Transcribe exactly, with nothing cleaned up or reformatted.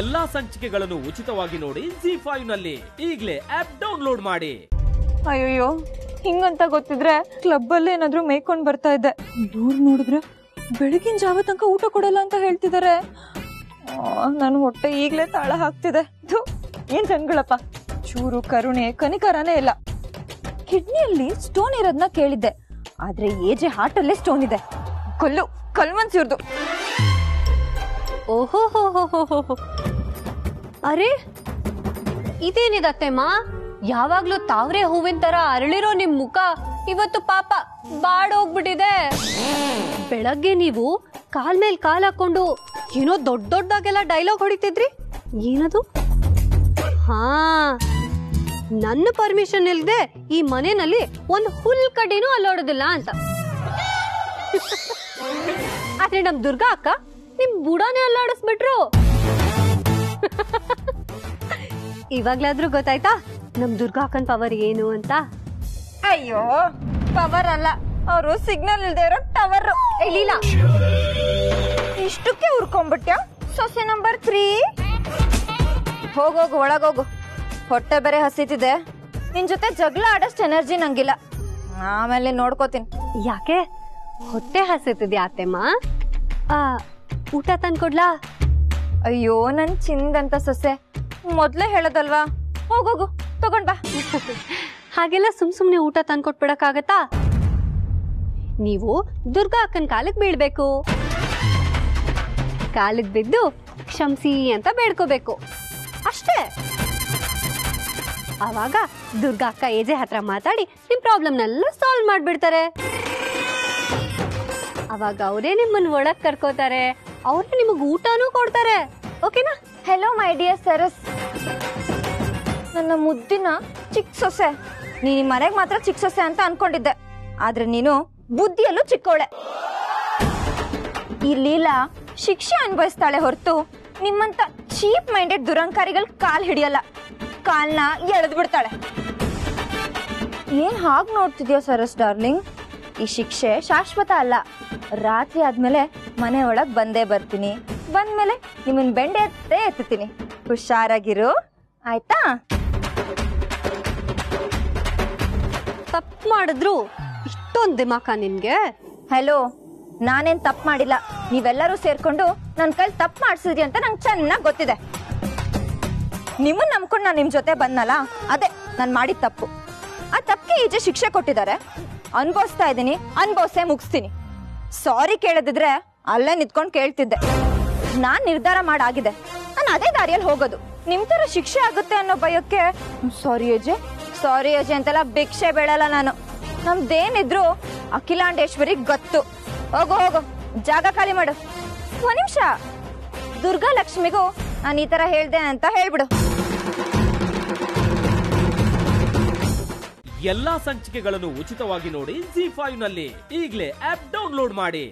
ಎಲ್ಲಾ ಸಂಚಿಕೆಗಳನ್ನು ಉಚಿತವಾಗಿ ನೋಡಿ ಜಿ ಫೈವ್ ನಲ್ಲಿ ಈಗಲೇ ಆಪ್ ಡೌನ್ಲೋಡ್ ಮಾಡಿ. ಅಯ್ಯೋ ಹಿಂಗಂತ ಗೊತ್ತಿದ್ರೆ ಕ್ಲಬ್ ಅಲ್ಲಿ ಏನಾದರೂ ಮೇಯ್ಕೊಂಡು ಬರ್ತಾ ಇದ್ದೆ. ದೂರ ನೋಡಿದ್ರೆ ಬೆಳಗಿನ ಜಾವ ತನಕ ಊಟ ಕೊಡಲ್ಲ ಅಂತ ಹೇಳ್ತಿದ್ದಾರೆ. ನನ್ನ ಹೊಟ್ಟೆ ಈಗಲೇ ತಾಳ ಹಾಕ್ತಿದೆ. ಏನ್ ಜನಗಳಪ್ಪ, ಚೂರು ಕರುಣೆ ಕನಿಕರನೇ ಇಲ್ಲ. ಕಿಡ್ನಿಯಲ್ಲಿ ಸ್ಟೋನ್ ಇರೋದನ್ನ ಕೇಳಿದ್ದೆ, ಆದ್ರೆ ಏಜೆ ಹಾರ್ಟ್ ಅಲ್ಲೇ ಸ್ಟೋನ್ ಇದೆ. ಕಲ್ಲು ಕಲ್ಮನ್ಸ್ ಇವ್ರದು. ಓಹೋ ಹೋ ಹೋ ಹೋ ಹೋ ಹೋ ಅರೆ ಇದೇನಿದತ್ತೆಮ್ಮ, ಯಾವಾಗ್ಲೂ ತಾವ್ರೆ ಹೂವಿನ ತರ ಅರಳಿರೋ ನಿಮ್ ಮುಖ ಇವತ್ತು ಪಾಪ ಬಾಡೋಗ್ಬಿಟ್ಟಿದೆ. ಬೆಳಗ್ಗೆ ನೀವು ಕಾಲ್ ಮೇಲ್ ಕಾಲ್ ಹಾಕೊಂಡು ಏನೋ ದೊಡ್ಡ ದೊಡ್ಡದಾಗೆಲ್ಲ ಡೈಲಾಗ್ ಹೊಡಿತಿದ್ರಿ, ಏನದು? ಹಾ, ನನ್ನ ಪರ್ಮಿಷನ್ ಇಲ್ದೆ ಈ ಮನೆಯಲ್ಲಿ ಒಂದ್ ಹುಲ್ ಕಡಿನೂ ಅಲ್ಲೋಡೋದಿಲ್ಲ ಅಂತ. ಆದ್ರೆ ನಮ್ ದುರ್ಗಾ ಅಕ್ಕ ನಿಮ್ ಬುಡಾನೇ ಅಲ್ಲಾಡಿಸ್ಬಿಟ್ರು. ಇವಾಗ್ಲಾದ್ರೂ ಗೊತ್ತಾಯ್ತಾ ನಮ್ ದುರ್ಗಾ ಅಕ್ಕನ್ ಪವರ್ ಏನು ಅಂತ? ಅಯ್ಯೋ ಪವರ್ ಅಲ್ಲ, ಅವರು ಸಿಗ್ನಲ್ ಇಲ್ದೇ ಇರೋ ಟವರ್. ಲೀಲಾ, ಇಷ್ಟಕ್ಕೆ ಹುರ್ಕೊಂಡ್ಬಿಟ್ಯಾ ಸೊಸೆ ನಂಬರ್ ತ್ರೀ. ಹೋಗೋಗು, ಒಳಗೋಗು, ಹೊಟ್ಟೆ ಬೇರೆ ಹಸಿತಿದೆ. ನಿನ್ ಜೊತೆ ಜಗಳ ಆಡಷ್ಟು ಎನರ್ಜಿ ನಂಗಿಲ್ಲ, ಆಮೇಲೆ ನೋಡ್ಕೋತೀನಿ. ಯಾಕೆ ಹೊಟ್ಟೆ ಹಸಿತಿದ್ಯಾ ಅತ್ತೆಮ್ಮ? ಊಟ ತಂದ್ಕೊಡ್ಲಾ? ಅಯ್ಯೋ ನನ್ ಚಿಂದಂತ ಸೊಸೆ, ಮೊದ್ಲೇ ಹೇಳೋದಲ್ವಾ, ಹೋಗೋಗು ತಗೊಂಡ್ ಬಾ. ಹಾಗೆಲ್ಲ ಸುಮ್ ಸುಮ್ನೆ ಊಟ ತಂದ್ಕೊಟ್ಬಿಡಕ್ಕಾಗತ್ತಾ? ನೀವು ದುರ್ಗಾ ಅಕ್ಕನ್ ಕಾಲಕ್ ಬೀಳ್ಬೇಕು, ಕಾಲಕ್ ಬಿದ್ದು ಕ್ಷಮಿಸಿ ಅಂತ ಬೇಡ್ಕೋಬೇಕು ಅಷ್ಟೇ. ಅವಾಗ ದುರ್ಗಾ ಅಕ್ಕ ಏಜೆ ಹತ್ರ ಮಾತಾಡಿ ನಿಮ್ ಪ್ರಾಬ್ಲಮ್ನೆಲ್ಲ ಸಾಲ್ವ್ ಮಾಡ್ಬಿಡ್ತಾರೆ. ಅವಾಗ ಅವರೇ ನಿಮ್ಮನ್ನ ಒಳಗ್ ಕರ್ಕೋತಾರೆ, ಅವ್ರೇ ನಿಮಗ್ ಊಟನೂ ಕೊಡ್ತಾರೆ. ಓಕೆನಾ? ಹೆಲೋ ಮೈ ಡಿಯರ್ ಸರಸ್, ನನ್ನ ಮುದ್ದಿನ ಚಿಕ್ಕ ಸೊಸೆ. ನೀನ್ ಮನೆಗೆ ಮಾತ್ರ ಚಿಕ್ಕ ಸೊಸೆ ಅಂತ ಅನ್ಕೊಂಡಿದ್ದೆ, ಆದ್ರೆ ನೀನು ಬುದ್ಧಿಯಲ್ಲೂ ಚಿಕ್ಕೋಳೆ. ಈ ಲೀಲಾ ಶಿಕ್ಷೆ ಅನುಭವಿಸ್ತಾಳೆ ಹೊರತು ನಿಮ್ಮಂತ ಚೀಪ್ ಮೈಂಡೆಡ್ ದುರಂಕಾರಿಗಳು ಕಾಲ್ ಹಿಡಿಯಲ್ಲ, ಕಾಲ್ನ ಎಳೆದ್ ಬಿಡ್ತಾಳೆ. ಏನ್ ಹಾಗೆ ನೋಡ್ತಿದ್ಯೋ ಸರಸ್ ಡಾರ್ಲಿಂಗ್, ಈ ಶಿಕ್ಷೆ ಶಾಶ್ವತ ಅಲ್ಲ. ರಾತ್ರಿ ಆದ್ಮೇಲೆ ಮನೆ ಒಳಗ್ ಬಂದೇ ಬರ್ತೀನಿ, ಬಂದ್ಮೇಲೆ ನಿಮ್ಮನ್ ಬೆಂಡೆ ಎತ್ತೇ ಎತ್ತೀನಿ. ಹುಷಾರಾಗಿರು ಆಯ್ತಾ? ತಪ್ಪು ಮಾಡಿದ್ರು ಇಷ್ಟೊಂದು ದಿಮಾಕ ನಿಮ್ಗೆ? ಹಲೋ, ನಾನೇನ್ ತಪ್ಪು ಮಾಡಿಲ್ಲ, ನೀವೆಲ್ಲರೂ ಸೇರ್ಕೊಂಡು ನನ್ನ ಕೈಲಿ ತಪ್ಪು ಮಾಡಿಸಿದ್ರಿ ಅಂತ ನಂಗೆ ಚೆನ್ನಾಗಿ ಗೊತ್ತಿದೆ. ನಿಮ್ಮನ್ನ ನಂಬ್ಕೊಂಡು ನಾನು ನಿಮ್ ಜೊತೆ ಬಂದ್ನಲ್ಲ, ಅದೇ ನಾನು ಮಾಡಿದ ತಪ್ಪು. ಆ ತಪ್ಪಿಗೆ ಈಜೆ ಶಿಕ್ಷೆ ಕೊಟ್ಟಿದ್ದಾರೆ, ಅನ್ಭವಿಸ್ತಾ ಇದ್ದೀನಿ, ಅನ್ಭವಿಸೇ ಮುಗಿಸ್ತೀನಿ. ಸಾರಿ ಕೇಳದಿದ್ರೆ ಅಲ್ಲೇ ನಿಂತ್ಕೊಂಡು ಕೇಳ್ತಿದ್ದೆ. ನಾನ್ ನಿರ್ಧಾರ ಮಾಡಾಗಿದೆ, ನಾನು ಅದೇ ದಾರಿಯಲ್ಲಿ ಹೋಗೋದು. ನಿಮ್ ತರ ಶಿಕ್ಷೆ ಆಗುತ್ತೆ ಅನ್ನೋ ಭಯಕ್ಕೆ ಸಾರಿ ಅಜೆ ಸಾರಿ ಅಜೆ ಅಂತೆಲ್ಲ ಭಿಕ್ಷೆ ಬೇಡಲ್ಲ ನಾನು. ನಮ್ದೇನಿದ್ರು ಅಖಿಲಾಂಡೇಶ್ವರಿ ಗೊತ್ತು. ಹೋಗೋ ಹೋಗೋ, ಜಾಗ ಖಾಲಿ ಮಾಡು. ಒಂದ್ ನಿಮಿಷ, ದುರ್ಗಾ ಲಕ್ಷ್ಮಿಗೂ ನಾನು ಈ ತರ ಹೇಳ್ದೆ ಅಂತ ಹೇಳ್ಬಿಡು. ಎಲ್ಲಾ ಸಂಚಿಕೆಗಳನ್ನು ಉಚಿತವಾಗಿ ನೋಡಿ ಜಿ ಫೈವ್ ನಲ್ಲಿ ಈಗಲೇ ಆಪ್ ಡೌನ್ಲೋಡ್ ಮಾಡಿ.